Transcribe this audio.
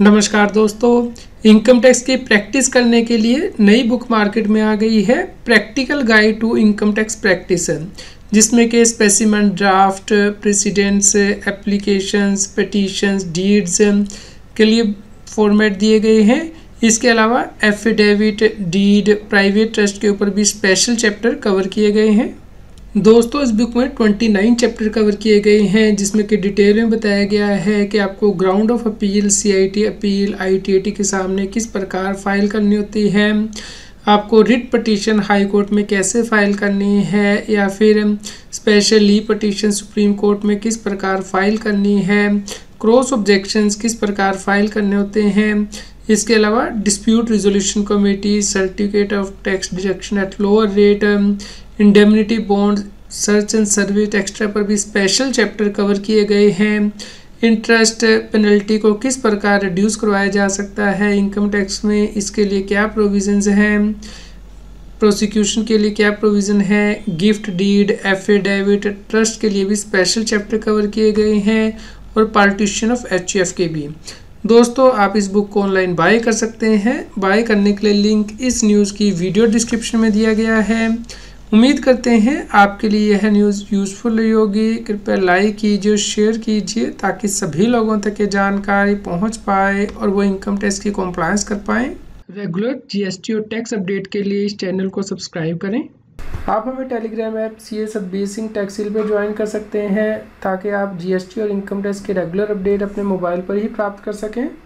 नमस्कार दोस्तों, income tax की प्रैक्टिस करने के लिए नई बुक मार्केट में आ गई है practical guide to income tax practice, जिसमें के specimen draft, precedents, applications, petitions, deeds के लिए फॉर्मेट दिए गए हैं। इसके अलावा एफिडेविट, डीड, प्राइवेट ट्रस्ट के ऊपर भी स्पेशल चैप्टर कवर किए गए हैं। दोस्तों, इस बुक में 29 चैप्टर कवर किए गए हैं, जिसमें कि डिटेल में बताया गया है कि आपको ground of appeal, CIT appeal, ITAT के सामने किस प्रकार फाइल करनी होती है, आपको रिट पटिशन हाई कोर्ट में कैसे फाइल करनी है या फिर special leave petition supreme court में किस प्रकार फाइल करनी है, क्रॉस ऑब्जेक्शंस किस प्रकार फाइल करने होते हैं। इसके अलावा dispute resolution committee, certificate of tax deduction at lower rate, indemnity bond, search and service extra पर भी स्पेशल चैप्टर कवर किए गए हैं। इंटरेस्ट पेनल्टी को किस प्रकार रिड्यूस करवाया जा सकता है इनकम टैक्स में, इसके लिए क्या प्रोविजंस हैं, प्रोसिक्यूशन के लिए क्या प्रोविज़न है, गिफ्ट डीड, एफिडेविट, ट्रस्ट के लिए भी स्पेशल चैप्टर कवर किए गए हैं और पार्टीशन ऑफ HOF के भी। दोस्तों, आप इस बुक को ऑनलाइन बाय कर सकते हैं। बाय करने के लिए लिंक इस न्यूज़ की वीडियो डिस्क्रिप्शन में दिया गया है। उम्मीद करते हैं आपके लिए यह न्यूज़ यूज़फुल रही होगी। कृपया लाइक कीजिए, शेयर कीजिए ताकि सभी लोगों तक ये जानकारी पहुंच पाए और वो इनकम टैक्स की कॉम्प्लायंस कर पाएँ। रेगुलर GST और टैक्स अपडेट के लिए इस चैनल को सब्सक्राइब करें। आप हमें Telegram app Satbir Singh TaxHeal पर ज्वाइन कर सकते हैं ताकि आप GST और इनकम टैक्स के रेगुलर अपडेट अपने मोबाइल पर ही प्राप्त कर सकें।